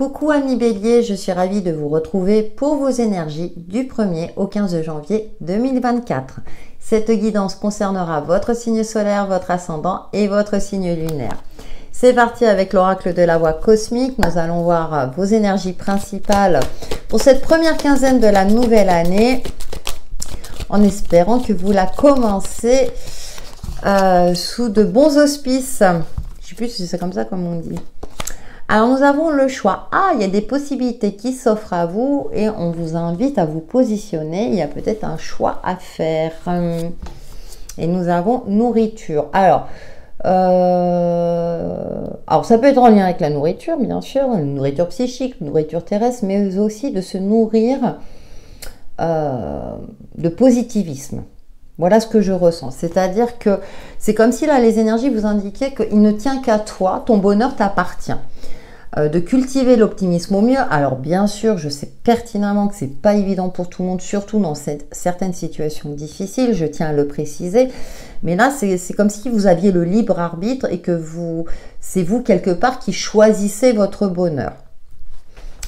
Coucou amis Bélier, je suis ravie de vous retrouver pour vos énergies du 1er au 15 janvier 2024. Cette guidance concernera votre signe solaire, votre ascendant et votre signe lunaire. C'est parti avec l'oracle de la voie cosmique. Nous allons voir vos énergies principales pour cette première quinzaine de la nouvelle année, en espérant que vous la commencez sous de bons auspices. Je sais plus si c'est comme ça comme on dit. Alors nous avons le choix. Ah, il y a des possibilités qui s'offrent à vous et on vous invite à vous positionner. Il y a peut-être un choix à faire. Et nous avons nourriture. Alors ça peut être en lien avec la nourriture, bien sûr, nourriture psychique, nourriture terrestre, mais aussi de se nourrir de positivisme. Voilà ce que je ressens, c'est-à-dire que c'est comme si là les énergies vous indiquaient qu'il ne tient qu'à toi, ton bonheur t'appartient. De cultiver l'optimisme au mieux. Alors bien sûr, je sais pertinemment que c'est pas évident pour tout le monde, surtout dans certaines situations difficiles, je tiens à le préciser, mais là c'est comme si vous aviez le libre arbitre et que c'est vous quelque part qui choisissez votre bonheur.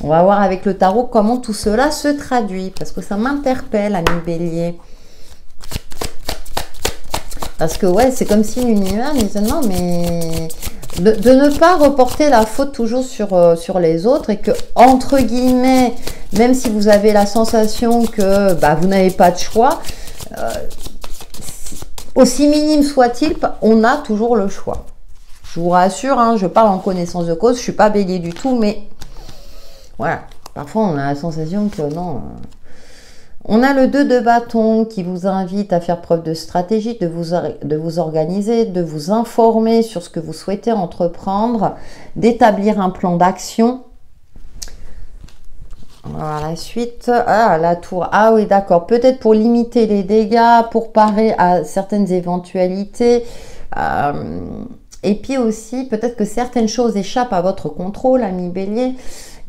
On va voir avec le tarot comment tout cela se traduit, parce que ça m'interpelle, ami Bélier. Parce que ouais, c'est comme si l'univers disait non, mais de ne pas reporter la faute toujours sur les autres, et que, entre guillemets, même si vous avez la sensation que bah, vous n'avez pas de choix, aussi minime soit-il, on a toujours le choix. Je vous rassure, hein, je parle en connaissance de cause, je ne suis pas Bélier du tout, mais voilà, parfois on a la sensation que non... On a le 2 de bâton qui vous invite à faire preuve de stratégie, de vous organiser, de vous informer sur ce que vous souhaitez entreprendre, d'établir un plan d'action. Voilà, la suite. Ah, la tour. Ah oui, d'accord. Peut-être pour limiter les dégâts, pour parer à certaines éventualités. Et puis aussi, peut-être que certaines choses échappent à votre contrôle, ami Bélier.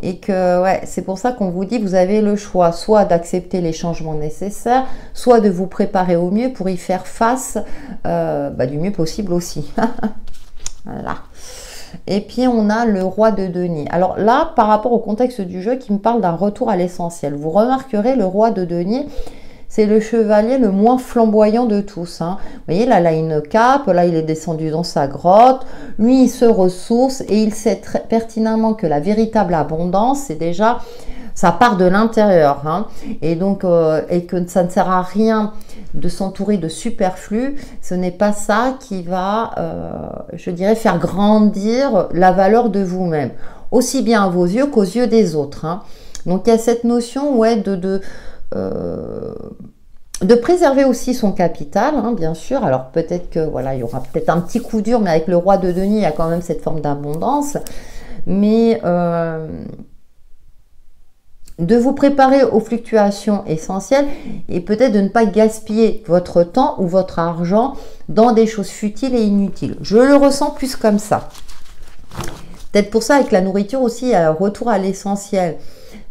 Et que ouais, c'est pour ça qu'on vous dit vous avez le choix, soit d'accepter les changements nécessaires, soit de vous préparer au mieux pour y faire face du mieux possible aussi. Voilà. Et puis on a le roi de denier. Alors là, par rapport au contexte du jeu qui me parle d'un retour à l'essentiel, vous remarquerez le roi de denier, c'est le chevalier le moins flamboyant de tous. Hein. Vous voyez, là, il a une cape, là, il est descendu dans sa grotte. Lui, il se ressource et il sait très pertinemment que la véritable abondance, c'est déjà, ça part de l'intérieur. Hein. Et donc, et que ça ne sert à rien de s'entourer de superflu. Ce n'est pas ça qui va, je dirais, faire grandir la valeur de vous-même. Aussi bien à vos yeux qu'aux yeux des autres. Hein. Donc, il y a cette notion, ouais, de préserver aussi son capital, hein, bien sûr. Alors peut-être que voilà, il y aura peut-être un petit coup dur, mais avec le roi de denier, il y a quand même cette forme d'abondance. Mais de vous préparer aux fluctuations essentielles et peut-être de ne pas gaspiller votre temps ou votre argent dans des choses futiles et inutiles. Je le ressens plus comme ça. Peut-être pour ça, avec la nourriture aussi, il y a un retour à l'essentiel.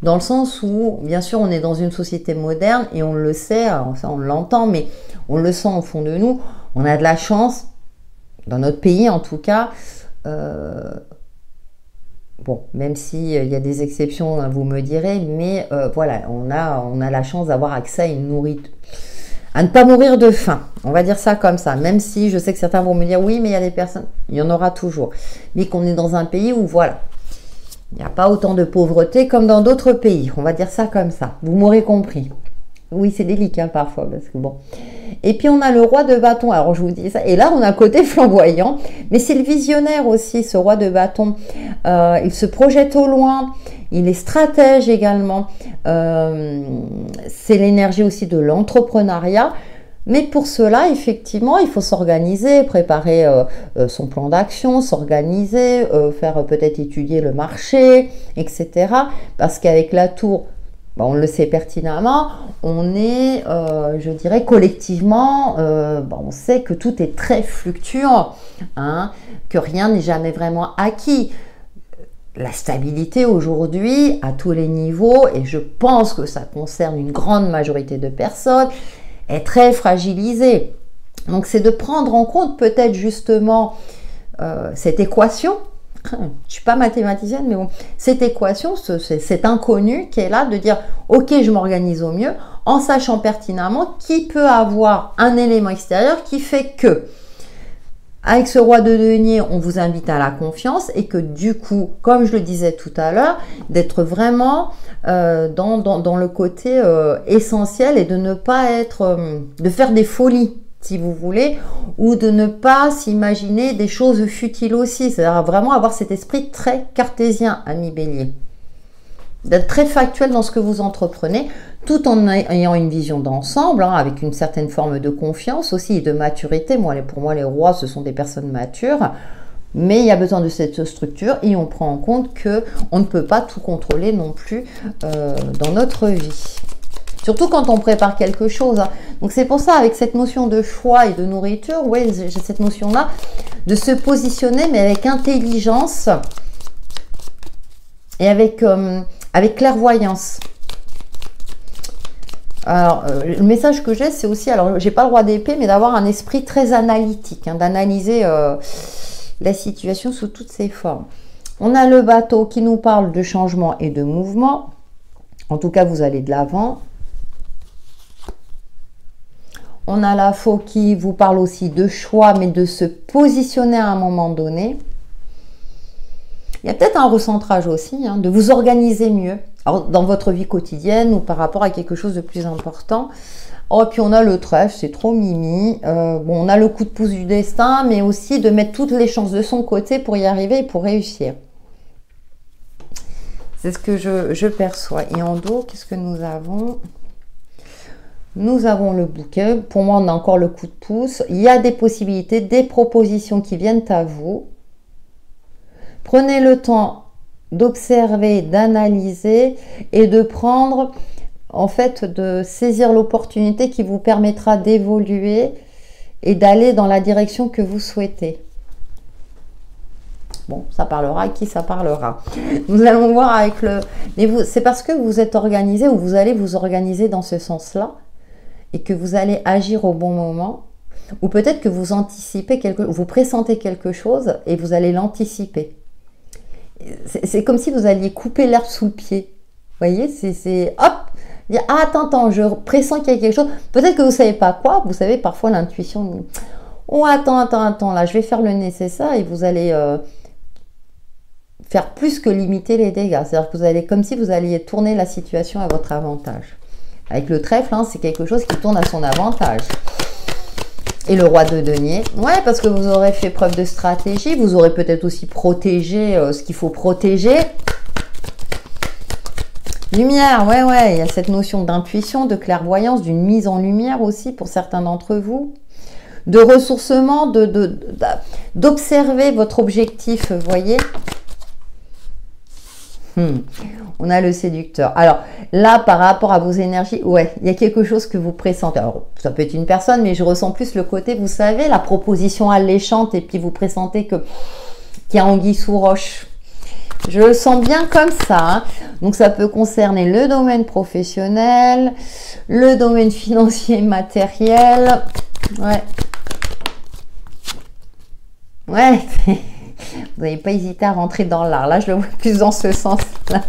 Dans le sens où, bien sûr, on est dans une société moderne et on le sait, ça on l'entend, mais on le sent au fond de nous. On a de la chance, dans notre pays en tout cas, bon, même s'il y a des exceptions, vous me direz, mais voilà, on a la chance d'avoir accès à une nourriture, à ne pas mourir de faim, on va dire ça comme ça, même si je sais que certains vont me dire, oui, mais il y a des personnes, il y en aura toujours, mais qu'on est dans un pays où, voilà, il n'y a pas autant de pauvreté comme dans d'autres pays. On va dire ça comme ça. Vous m'aurez compris. Oui, c'est délicat parfois parce que bon. Et puis, on a le roi de bâton. Alors, je vous dis ça. Et là, on a un côté flamboyant. Mais c'est le visionnaire aussi, ce roi de bâton. Il se projette au loin. Il est stratège également. C'est l'énergie aussi de l'entrepreneuriat. Mais pour cela, effectivement, il faut s'organiser, préparer son plan d'action, s'organiser, faire peut-être étudier le marché, etc. Parce qu'avec la tour, ben, on le sait pertinemment, on est, je dirais, collectivement, on sait que tout est très fluctuant, hein, que rien n'est jamais vraiment acquis. La stabilité aujourd'hui, à tous les niveaux, et je pense que ça concerne une grande majorité de personnes, est très fragilisé. Donc c'est de prendre en compte peut-être justement cette équation je ne suis pas mathématicienne, mais bon, cette équation, cet inconnu qui est là de dire « Ok, je m'organise au mieux », en sachant pertinemment qu'il peut avoir un élément extérieur qui fait que, avec ce roi de denier, on vous invite à la confiance et que du coup, comme je le disais tout à l'heure, d'être vraiment dans le côté essentiel et de ne pas être, de faire des folies, si vous voulez, ou de ne pas s'imaginer des choses futiles aussi. C'est-à-dire vraiment avoir cet esprit très cartésien, ami Bélier. D'être très factuel dans ce que vous entreprenez, tout en ayant une vision d'ensemble, hein, avec une certaine forme de confiance aussi et de maturité. Moi, pour moi, les rois, ce sont des personnes matures, mais il y a besoin de cette structure et on prend en compte qu'on ne peut pas tout contrôler non plus dans notre vie. Surtout quand on prépare quelque chose. Hein. Donc c'est pour ça, avec cette notion de choix et de nourriture, ouais, j'ai cette notion-là de se positionner, mais avec intelligence et avec clairvoyance. Alors, le message que j'ai, c'est aussi, alors j'ai pas le roi d'épée, mais d'avoir un esprit très analytique, hein, d'analyser la situation sous toutes ses formes. On a le bateau qui nous parle de changement et de mouvement. En tout cas, vous allez de l'avant. On a la faux qui vous parle aussi de choix, mais de se positionner à un moment donné. Il y a peut-être un recentrage aussi, hein, de vous organiser mieux. Alors, dans votre vie quotidienne ou par rapport à quelque chose de plus important. Oh, puis on a le trèfle, c'est trop mimi. Bon, on a le coup de pouce du destin, mais aussi de mettre toutes les chances de son côté pour y arriver et pour réussir. C'est ce que je perçois. Et en dos, qu'est-ce que nous avons? Nous avons le bouquet. Pour moi, on a encore le coup de pouce. Il y a des possibilités, des propositions qui viennent à vous. Prenez le temps d'observer, d'analyser et de prendre, en fait, de saisir l'opportunité qui vous permettra d'évoluer et d'aller dans la direction que vous souhaitez. Bon, ça parlera à qui ça parlera. Nous allons voir avec le... Mais c'est parce que vous êtes organisé ou vous allez vous organiser dans ce sens-là et que vous allez agir au bon moment. Ou peut-être que vous anticipez quelque chose, vous pressentez quelque chose et vous allez l'anticiper. C'est comme si vous alliez couper l'herbe sous le pied. Vous voyez, c'est hop, dire, ah, attends, je pressens qu'il y a quelque chose. Peut-être que vous ne savez pas quoi, vous savez, parfois l'intuition, oh, attends, là, je vais faire le nécessaire et vous allez faire plus que limiter les dégâts. C'est-à-dire que vous allez, comme si vous alliez tourner la situation à votre avantage. Avec le trèfle, hein, c'est quelque chose qui tourne à son avantage. Et le roi de denier, ouais, parce que vous aurez fait preuve de stratégie, vous aurez peut-être aussi protégé ce qu'il faut protéger. Lumière, ouais, il y a cette notion d'intuition, de clairvoyance, d'une mise en lumière aussi pour certains d'entre vous. De ressourcement, d'observer votre objectif, vous voyez. On a le séducteur. Alors là, par rapport à vos énergies, ouais, il y a quelque chose que vous pressentez. Alors, ça peut être une personne, mais je ressens plus le côté, vous savez, la proposition alléchante et puis vous pressentez qu'il y a anguille sous roche. Je le sens bien comme ça. Hein. Donc, ça peut concerner le domaine professionnel, le domaine financier et matériel. Ouais. Ouais. Vous n'avez pas hésité à rentrer dans l'art. Là, je le vois plus dans ce sens-là.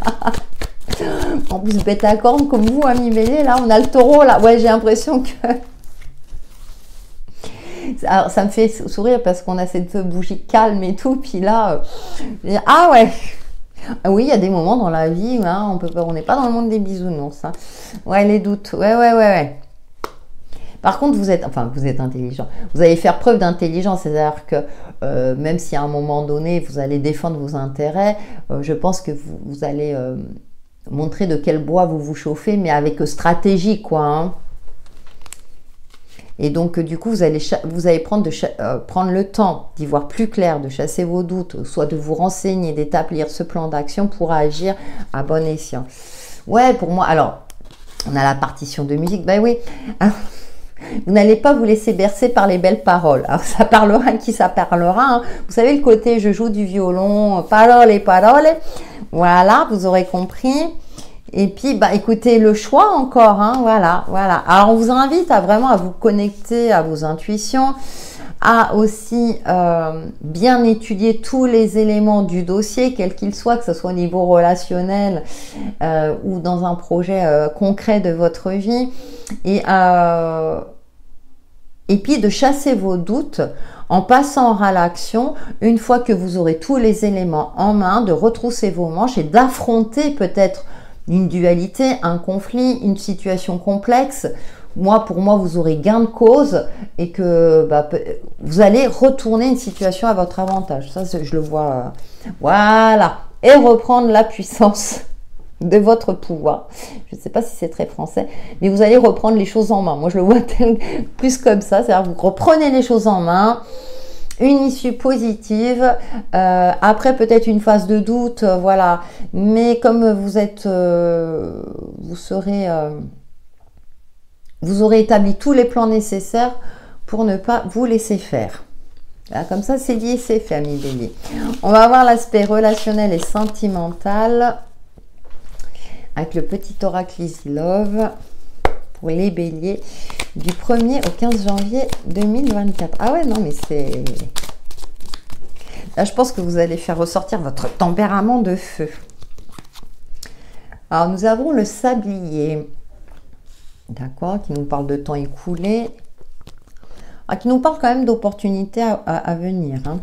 En plus, bête à cornes comme vous, ami Bélier, là, on a le taureau, là. Ouais, j'ai l'impression que... Alors, ça me fait sourire parce qu'on a cette bougie calme et tout. Puis là, ah ouais. Oui, il y a des moments dans la vie où hein, on n'est pas dans le monde des bisounours. Hein. Ouais, les doutes. Ouais. Par contre, vous êtes intelligent. Vous allez faire preuve d'intelligence, c'est-à-dire que même si à un moment donné, vous allez défendre vos intérêts, je pense que vous allez montrer de quel bois vous vous chauffez, mais avec stratégie, quoi. Hein. Et donc, du coup, vous allez prendre le temps d'y voir plus clair, de chasser vos doutes, soit de vous renseigner, d'établir ce plan d'action pour agir à bon escient. Ouais, pour moi, alors, on a la partition de musique, ben oui. Vous n'allez pas vous laisser bercer par les belles paroles. Alors, ça parlera qui ça parlera. Hein. Vous savez, le côté je joue du violon, parole. Voilà, vous aurez compris. Et puis, bah, écoutez, le choix encore. Hein. Voilà. Alors, on vous invite à vraiment vous connecter à vos intuitions, à aussi bien étudier tous les éléments du dossier, quels qu'ils soient, que ce soit au niveau relationnel ou dans un projet concret de votre vie. Et puis de chasser vos doutes en passant à l'action. Une fois que vous aurez tous les éléments en main, de retrousser vos manches et d'affronter peut-être une dualité, un conflit, une situation complexe. Moi, pour moi, vous aurez gain de cause et que bah, vous allez retourner une situation à votre avantage. Ça, je le vois. Voilà. Et reprendre la puissance de votre pouvoir. Je ne sais pas si c'est très français, mais vous allez reprendre les choses en main. Moi, je le vois plus comme ça. C'est-à-dire, vous reprenez les choses en main. Une issue positive, après peut-être une phase de doute, voilà. Mais comme vous êtes, vous aurez établi tous les plans nécessaires pour ne pas vous laisser faire. Voilà, comme ça, c'est dit et c'est fait, amis Bélier. On va voir l'aspect relationnel et sentimental avec le petit oracle Easy Love pour les Béliers du 1er au 15 janvier 2024. Ah ouais, non, mais c'est... Là, je pense que vous allez faire ressortir votre tempérament de feu. Alors, nous avons le sablier, d'accord, qui nous parle de temps écoulé, ah, qui nous parle quand même d'opportunités à venir, hein.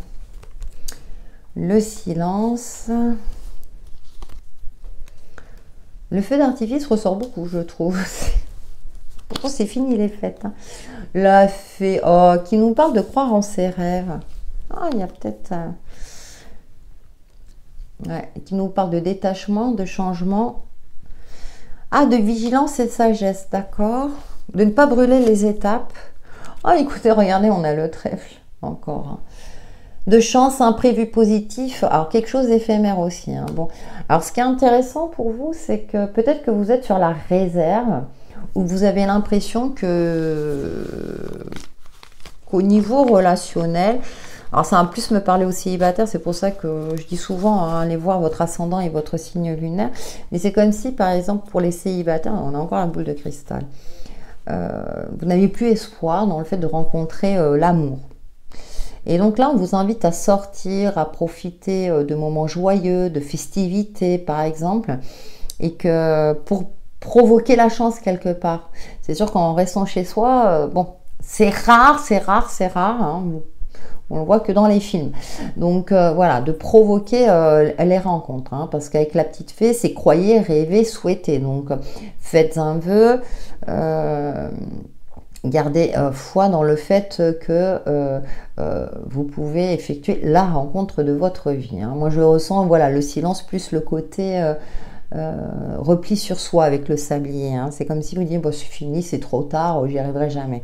Le silence... Le feu d'artifice ressort beaucoup, je trouve. Pourtant, c'est fini les fêtes, hein. La fée, oh, qui nous parle de croire en ses rêves. Ah, il y a peut-être... Ouais, qui nous parle de détachement, de changement. Ah, de vigilance et de sagesse, d'accord. De ne pas brûler les étapes. Ah, oh, écoutez, regardez, on a le trèfle, encore, hein. De chance, imprévu positif, alors quelque chose d'éphémère aussi, hein. Bon, alors ce qui est intéressant pour vous, c'est que peut-être que vous êtes sur la réserve, où vous avez l'impression que qu'au niveau relationnel, alors ça va plus me parler aux célibataires, c'est pour ça que je dis souvent, hein, allez voir votre ascendant et votre signe lunaire, mais c'est comme si par exemple pour les célibataires, on a encore la boule de cristal, vous n'avez plus espoir dans le fait de rencontrer l'amour. Et donc là, on vous invite à sortir, à profiter de moments joyeux, de festivités par exemple, et que pour provoquer la chance quelque part. C'est sûr qu'en restant chez soi, bon, c'est rare, hein, on le voit que dans les films. Donc voilà, de provoquer les rencontres, hein, parce qu'avec la petite fée, c'est croyez, rêvez, souhaitez. Donc faites un vœu, gardez foi dans le fait que vous pouvez effectuer la rencontre de votre vie, hein. Moi, je ressens voilà, le silence plus le côté repli sur soi avec le sablier, hein. C'est comme si vous dites bon, c'est fini, c'est trop tard, j'y arriverai jamais.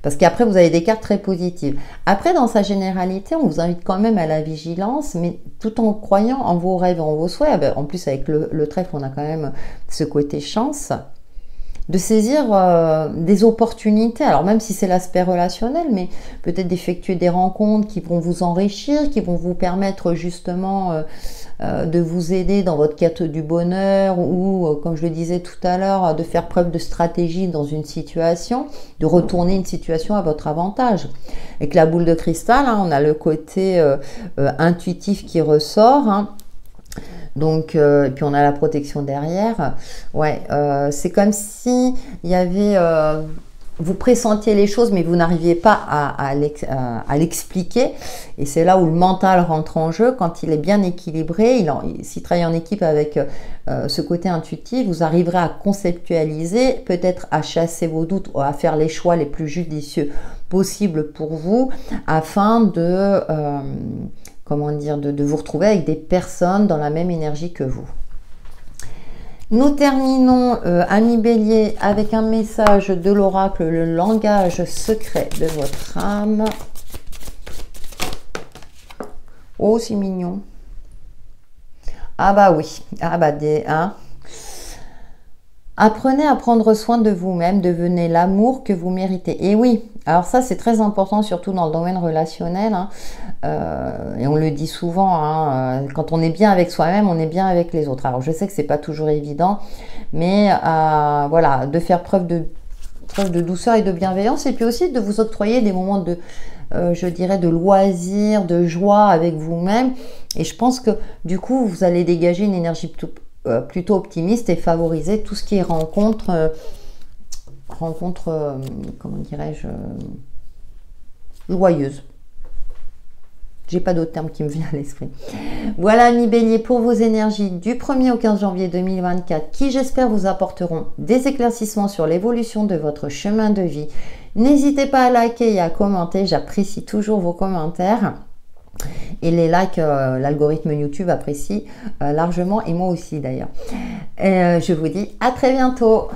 Parce qu'après, vous avez des cartes très positives. Après, dans sa généralité, on vous invite quand même à la vigilance, mais tout en croyant en vos rêves, en vos souhaits. En plus, avec le trèfle, on a quand même ce côté chance. De saisir des opportunités, alors même si c'est l'aspect relationnel, mais peut-être d'effectuer des rencontres qui vont vous enrichir, qui vont vous permettre justement de vous aider dans votre quête du bonheur ou, comme je le disais tout à l'heure, de faire preuve de stratégie dans une situation, de retourner une situation à votre avantage. Avec la boule de cristal, hein, on a le côté intuitif qui ressort, hein. Donc, et puis on a la protection derrière. Ouais, c'est comme si il y avait, vous pressentiez les choses, mais vous n'arriviez pas à l'expliquer. Et c'est là où le mental rentre en jeu. Quand il est bien équilibré, s'il travaille en équipe avec ce côté intuitif, vous arriverez à conceptualiser, peut-être à chasser vos doutes, ou à faire les choix les plus judicieux possibles pour vous, afin de... comment dire, de vous retrouver avec des personnes dans la même énergie que vous. Nous terminons, amis Bélier, avec un message de l'oracle, le langage secret de votre âme. Oh, c'est mignon. Ah bah oui, ah bah des... Hein. Apprenez à prendre soin de vous-même, devenez l'amour que vous méritez. Et oui, alors ça c'est très important, surtout dans le domaine relationnel, hein. Et on le dit souvent, hein, quand on est bien avec soi-même, on est bien avec les autres. Alors je sais que c'est pas toujours évident, mais voilà, de faire preuve de douceur et de bienveillance, et puis aussi de vous octroyer des moments de je dirais, de loisirs, de joie avec vous-même. Et je pense que du coup, vous allez dégager une énergie plutôt optimiste et favoriser tout ce qui est rencontre, comment dirais-je, joyeuse. J'ai pas d'autre terme qui me vient à l'esprit. Voilà, amis Bélier, pour vos énergies du 1er au 15 janvier 2024 qui, j'espère, vous apporteront des éclaircissements sur l'évolution de votre chemin de vie. N'hésitez pas à liker et à commenter. J'apprécie toujours vos commentaires. Et les likes, l'algorithme YouTube apprécie largement, et moi aussi d'ailleurs. Je vous dis à très bientôt.